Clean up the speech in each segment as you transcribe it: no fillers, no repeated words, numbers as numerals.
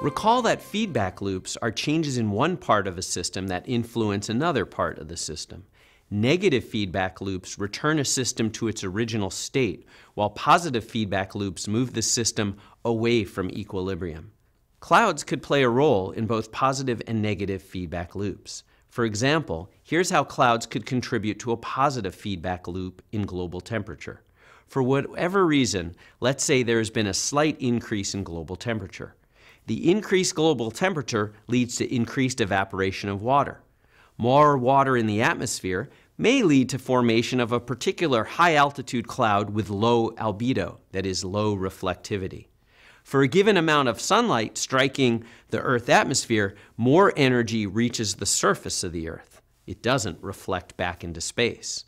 Recall that feedback loops are changes in one part of a system that influence another part of the system. Negative feedback loops return a system to its original state, while positive feedback loops move the system away from equilibrium. Clouds could play a role in both positive and negative feedback loops. For example, here's how clouds could contribute to a positive feedback loop in global temperature. For whatever reason, let's say there has been a slight increase in global temperature. The increased global temperature leads to increased evaporation of water. More water in the atmosphere may lead to formation of a particular high-altitude cloud with low albedo, that is, low reflectivity. For a given amount of sunlight striking the Earth's atmosphere, more energy reaches the surface of the Earth. It doesn't reflect back into space.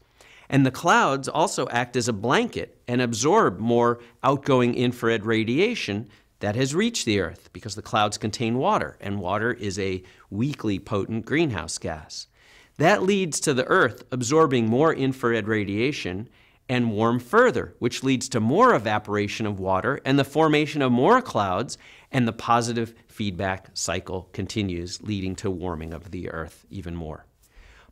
And the clouds also act as a blanket and absorb more outgoing infrared radiation that has reached the Earth, because the clouds contain water, and water is a weakly potent greenhouse gas. That leads to the Earth absorbing more infrared radiation and warm further, which leads to more evaporation of water and the formation of more clouds, and the positive feedback cycle continues, leading to warming of the Earth even more.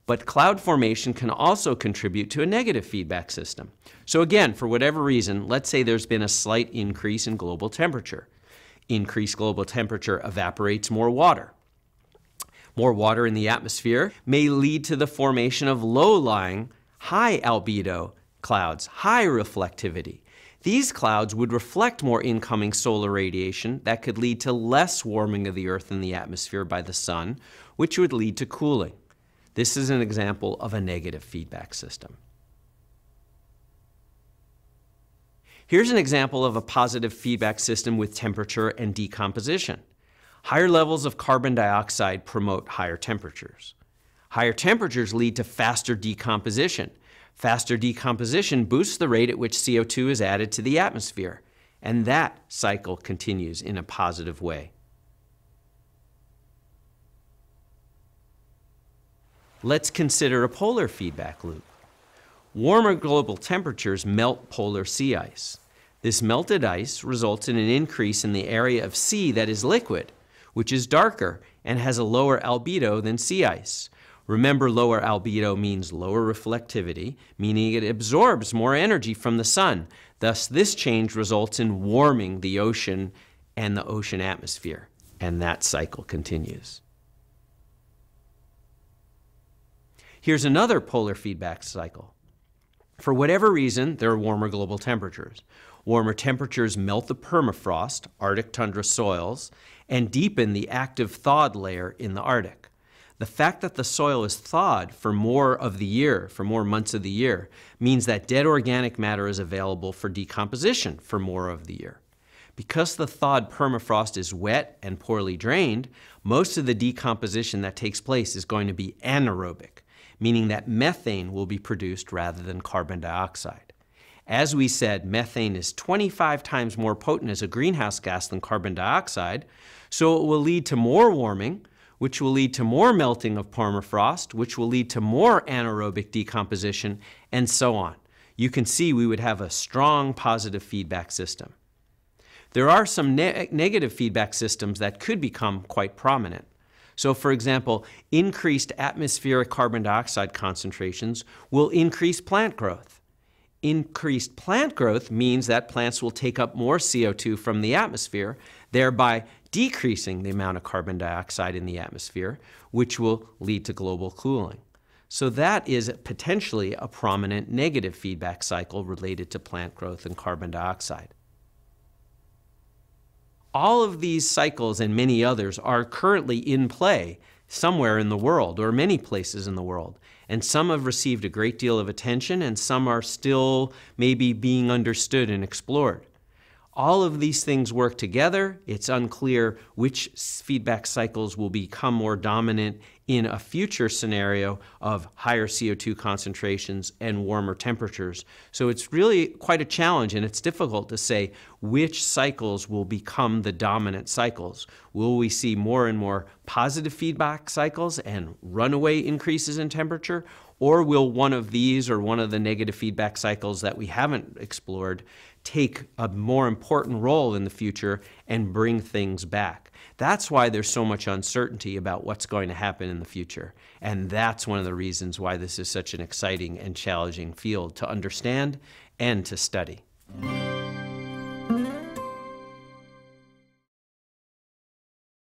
But cloud formation can also contribute to a negative feedback system. So again, for whatever reason, let's say there's been a slight increase in global temperature. Increased global temperature evaporates more water. More water in the atmosphere may lead to the formation of low-lying, high-albedo clouds, high reflectivity. These clouds would reflect more incoming solar radiation that could lead to less warming of the Earth in the atmosphere by the sun, which would lead to cooling. This is an example of a negative feedback system. Here's an example of a positive feedback system with temperature and decomposition. Higher levels of carbon dioxide promote higher temperatures. Higher temperatures lead to faster decomposition. Faster decomposition boosts the rate at which CO2 is added to the atmosphere, and that cycle continues in a positive way. Let's consider a polar feedback loop. Warmer global temperatures melt polar sea ice. This melted ice results in an increase in the area of sea that is liquid, which is darker and has a lower albedo than sea ice. Remember, lower albedo means lower reflectivity, meaning it absorbs more energy from the sun. Thus, this change results in warming the ocean and the ocean atmosphere, and that cycle continues. Here's another polar feedback cycle. For whatever reason, there are warmer global temperatures. Warmer temperatures melt the permafrost, Arctic tundra soils, and deepen the active thawed layer in the Arctic. The fact that the soil is thawed for more of the year, for more months of the year, means that dead organic matter is available for decomposition for more of the year. Because the thawed permafrost is wet and poorly drained, most of the decomposition that takes place is going to be anaerobic, meaning that methane will be produced rather than carbon dioxide. As we said, methane is 25 times more potent as a greenhouse gas than carbon dioxide, so it will lead to more warming, which will lead to more melting of permafrost, which will lead to more anaerobic decomposition, and so on. You can see we would have a strong positive feedback system. There are some negative feedback systems that could become quite prominent. So, for example, increased atmospheric carbon dioxide concentrations will increase plant growth. Increased plant growth means that plants will take up more CO2 from the atmosphere, thereby decreasing the amount of carbon dioxide in the atmosphere, which will lead to global cooling. So that is potentially a prominent negative feedback cycle related to plant growth and carbon dioxide. All of these cycles and many others are currently in play somewhere in the world, or many places in the world, and some have received a great deal of attention and some are still maybe being understood and explored. All of these things work together. It's unclear which feedback cycles will become more dominant in a future scenario of higher CO2 concentrations and warmer temperatures. So it's really quite a challenge, and it's difficult to say which cycles will become the dominant cycles. Will we see more and more positive feedback cycles and runaway increases in temperature? Or will one of these or one of the negative feedback cycles that we haven't explored take a more important role in the future and bring things back. That's why there's so much uncertainty about what's going to happen in the future. And that's one of the reasons why this is such an exciting and challenging field to understand and to study.